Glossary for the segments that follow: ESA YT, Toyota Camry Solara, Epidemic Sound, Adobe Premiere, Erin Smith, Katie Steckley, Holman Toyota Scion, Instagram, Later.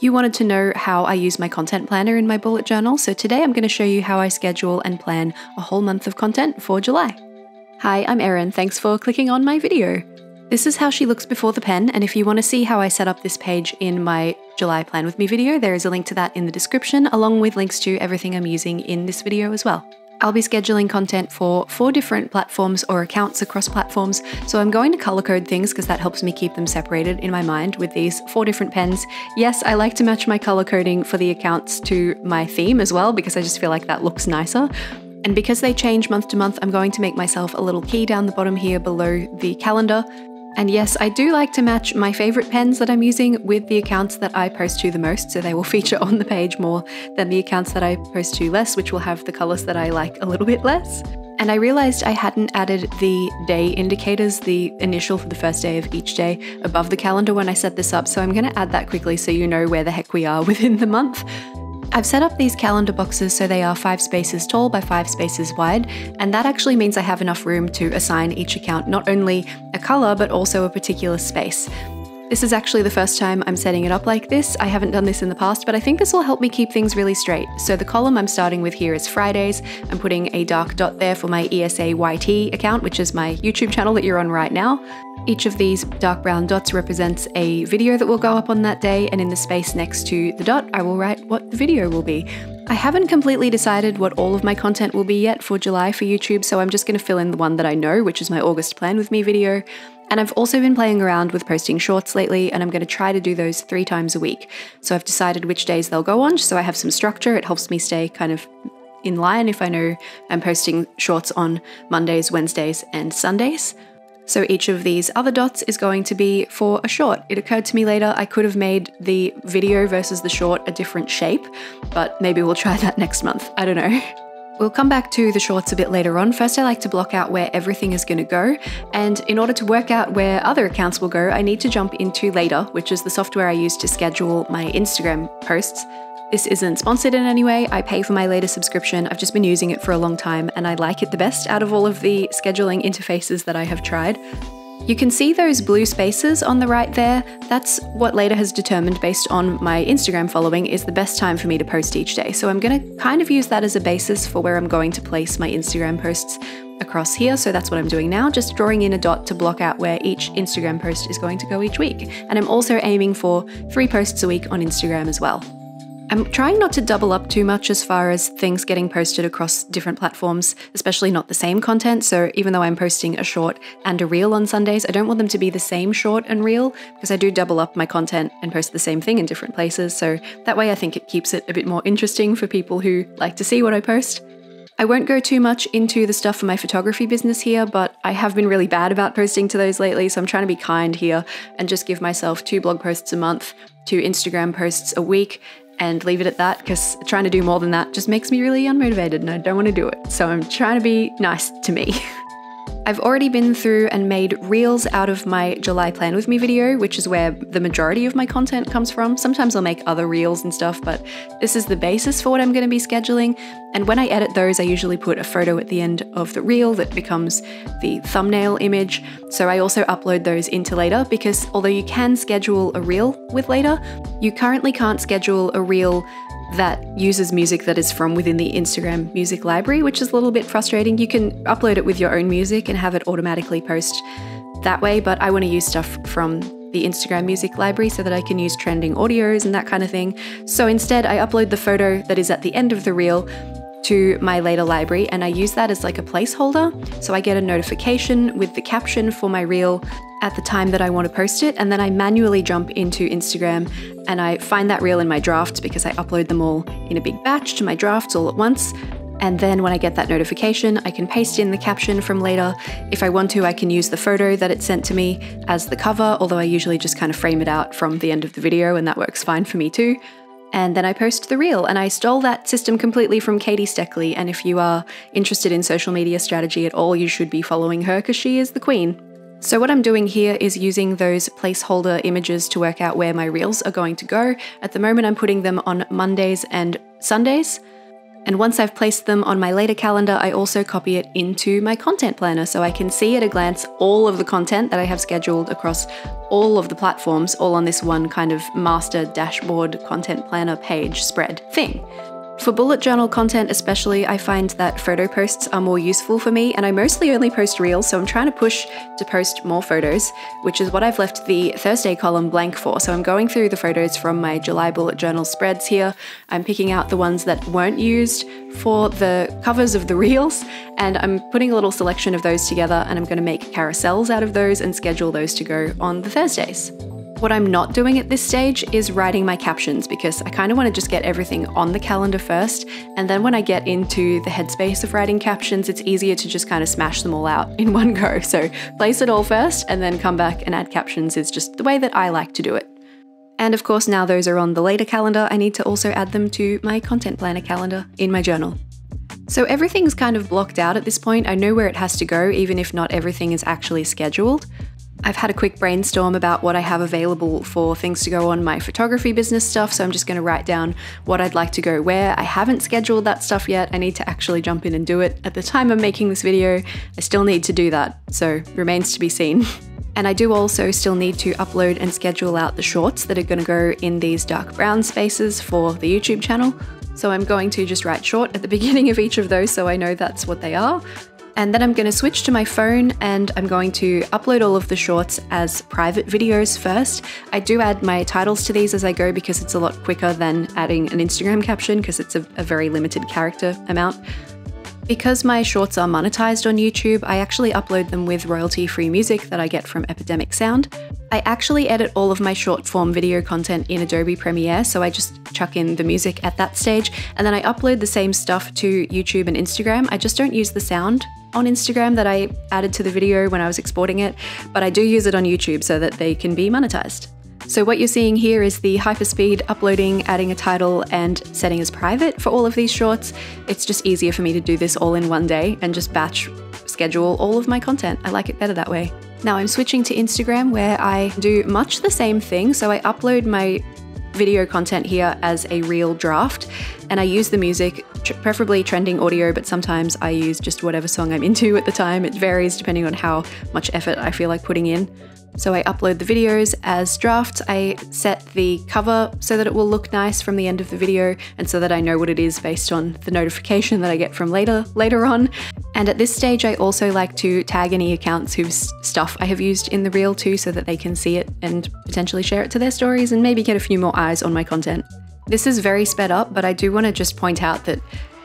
You wanted to know how I use my content planner in my bullet journal, so today I'm going to show you how I schedule and plan a whole month of content for July. Hi, I'm Erin, thanks for clicking on my video. This is how she looks before the pen, and if you want to see how I set up this page in my July Plan With Me video, there is a link to that in the description, along with links to everything I'm using in this video as well. I'll be scheduling content for 4 different platforms or accounts across platforms, so I'm going to color code things because that helps me keep them separated in my mind with these 4 different pens. Yes, I like to match my color coding for the accounts to my theme as well because I just feel like that looks nicer. And because they change month to month, I'm going to make myself a little key down the bottom here below the calendar. And yes, I do like to match my favorite pens that I'm using with the accounts that I post to the most, so they will feature on the page more than the accounts that I post to less, which will have the colors that I like a little bit less. And I realized I hadn't added the day indicators, the initial for the first day of each day, above the calendar when I set this up, so I'm going to add that quickly so you know where the heck we are within the month. I've set up these calendar boxes so they are 5 spaces tall by 5 spaces wide, and that actually means I have enough room to assign each account not only a color but also a particular space. This is actually the first time I'm setting it up like this. I haven't done this in the past, but I think this will help me keep things really straight. So the column I'm starting with here is Fridays. I'm putting a dark dot there for my ESA YT account, which is my YouTube channel that you're on right now. Each of these dark brown dots represents a video that will go up on that day, and in the space next to the dot, I will write what the video will be. I haven't completely decided what all of my content will be yet for July for YouTube, so I'm just going to fill in the one that I know, which is my August Plan With Me video. And I've also been playing around with posting shorts lately, and I'm going to try to do those 3 times a week. So I've decided which days they'll go on, so I have some structure. It helps me stay kind of in line if I know I'm posting shorts on Mondays, Wednesdays, and Sundays. So each of these other dots is going to be for a short. It occurred to me later I could have made the video versus the short a different shape, but maybe we'll try that next month. I don't know. We'll come back to the shorts a bit later on. First, I like to block out where everything is going to go. And in order to work out where other accounts will go, I need to jump into Later, which is the software I use to schedule my Instagram posts. This isn't sponsored in any way. I pay for my Later subscription. I've just been using it for a long time and I like it the best out of all of the scheduling interfaces that I have tried. You can see those blue spaces on the right there. That's what Later has determined based on my Instagram following is the best time for me to post each day. So I'm going to kind of use that as a basis for where I'm going to place my Instagram posts across here. So that's what I'm doing now, just drawing in a dot to block out where each Instagram post is going to go each week. And I'm also aiming for 3 posts a week on Instagram as well. I'm trying not to double up too much as far as things getting posted across different platforms, especially not the same content. So even though I'm posting a short and a reel on Sundays, I don't want them to be the same short and reel because I do double up my content and post the same thing in different places. So that way I think it keeps it a bit more interesting for people who like to see what I post. I won't go too much into the stuff for my photography business here, but I have been really bad about posting to those lately, so I'm trying to be kind here and just give myself 2 blog posts a month, 2 Instagram posts a week, and leave it at that because trying to do more than that just makes me really unmotivated and I don't want to do it. So I'm trying to be nice to me. I've already been through and made reels out of my July Plan With Me video, which is where the majority of my content comes from. Sometimes I'll make other reels and stuff, but this is the basis for what I'm going to be scheduling. And when I edit those, I usually put a photo at the end of the reel that becomes the thumbnail image. So I also upload those into Later because although you can schedule a reel with Later, you currently can't schedule a reel that uses music that is from within the Instagram music library, which is a little bit frustrating. You can upload it with your own music and have it automatically post that way, but I want to use stuff from the Instagram music library so that I can use trending audios and that kind of thing. So instead, I upload the photo that is at the end of the reel to my Later library and I use that as like a placeholder. So I get a notification with the caption for my reel at the time that I want to post it, and then I manually jump into Instagram and I find that reel in my drafts because I upload them all in a big batch to my drafts all at once. And then when I get that notification, I can paste in the caption from Later. If I want to, I can use the photo that it sent to me as the cover, although I usually just kind of frame it out from the end of the video and that works fine for me too. And then I post the reel, and I stole that system completely from Katie Steckley. And if you are interested in social media strategy at all, you should be following her because she is the queen. So what I'm doing here is using those placeholder images to work out where my reels are going to go. At the moment, I'm putting them on Mondays and Sundays. And once I've placed them on my Later calendar, I also copy it into my content planner so I can see at a glance all of the content that I have scheduled across all of the platforms, all on this one kind of master dashboard content planner page spread thing. For bullet journal content especially, I find that photo posts are more useful for me, and I mostly only post reels, so I'm trying to push to post more photos, which is what I've left the Thursday column blank for. So I'm going through the photos from my July bullet journal spreads here. I'm picking out the ones that weren't used for the covers of the reels, and I'm putting a little selection of those together, and I'm going to make carousels out of those and schedule those to go on the Thursdays. What I'm not doing at this stage is writing my captions, because I kind of want to just get everything on the calendar first, and then when I get into the headspace of writing captions, it's easier to just kind of smash them all out in one go. So place it all first and then come back and add captions is just the way that I like to do it. And of course, now those are on the Later calendar, I need to also add them to my content planner calendar in my journal. So everything's kind of blocked out at this point. I know where it has to go, even if not everything is actually scheduled. I've had a quick brainstorm about what I have available for things to go on my photography business stuff, so I'm just going to write down what I'd like to go where. I haven't scheduled that stuff yet. I need to actually jump in and do it. At the time I'm making this video, I still need to do that, so remains to be seen. And I do also still need to upload and schedule out the shorts that are going to go in these dark brown spaces for the YouTube channel. So I'm going to just write short at the beginning of each of those so I know that's what they are. And then I'm going to switch to my phone and I'm going to upload all of the shorts as private videos first. I do add my titles to these as I go because it's a lot quicker than adding an Instagram caption, because it's a very limited character amount. Because my shorts are monetized on YouTube, I actually upload them with royalty-free music that I get from Epidemic Sound. I actually edit all of my short-form video content in Adobe Premiere, so I just chuck in the music at that stage, and then I upload the same stuff to YouTube and Instagram. I just don't use the sound on Instagram that I added to the video when I was exporting it, but I do use it on YouTube so that they can be monetized. So what you're seeing here is the hyperspeed uploading, adding a title and setting as private for all of these shorts. It's just easier for me to do this all in one day and just batch schedule all of my content. I like it better that way. Now I'm switching to Instagram, where I do much the same thing. So I upload my video content here as a reel draft, and I use the music, preferably trending audio, but sometimes I use just whatever song I'm into at the time. It varies depending on how much effort I feel like putting in. So I upload the videos as drafts. I set the cover so that it will look nice from the end of the video, and so that I know what it is based on the notification that I get from later on. And at this stage, I also like to tag any accounts whose stuff I have used in the reel too, so that they can see it and potentially share it to their stories and maybe get a few more eyes on my content. This is very sped up, but I do want to just point out that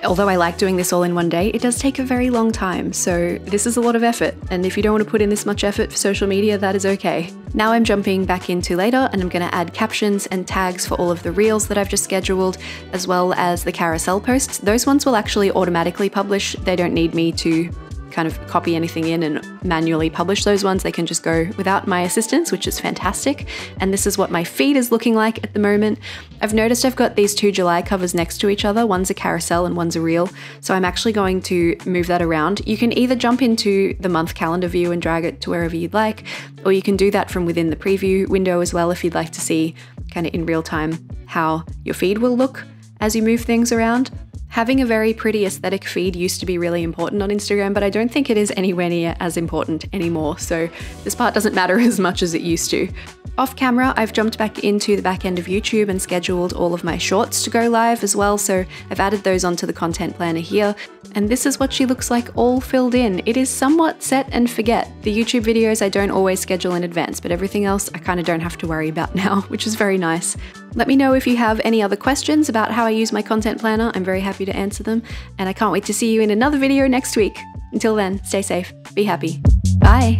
although I like doing this all in one day, it does take a very long time, so this is a lot of effort, and if you don't want to put in this much effort for social media, that is okay. Now I'm jumping back into Later, and I'm going to add captions and tags for all of the reels that I've just scheduled, as well as the carousel posts. Those ones will actually automatically publish. They don't need me to kind of copy anything in and manually publish those ones. They can just go without my assistance, which is fantastic. And this is what my feed is looking like at the moment. I've noticed I've got these two July covers next to each other. One's a carousel and one's a reel. So I'm actually going to move that around. You can either jump into the month calendar view and drag it to wherever you'd like, or you can do that from within the preview window as well if you'd like to see kind of in real time how your feed will look as you move things around. Having a very pretty aesthetic feed used to be really important on Instagram, but I don't think it is anywhere near as important anymore, so this part doesn't matter as much as it used to. Off camera, I've jumped back into the back end of YouTube and scheduled all of my shorts to go live as well, so I've added those onto the content planner here. And this is what she looks like all filled in. It is somewhat set and forget. The YouTube videos I don't always schedule in advance, but everything else I kind of don't have to worry about now, which is very nice. Let me know if you have any other questions about how I use my content planner. I'm very happy to answer them, and I can't wait to see you in another video next week. Until then, stay safe, be happy. Bye.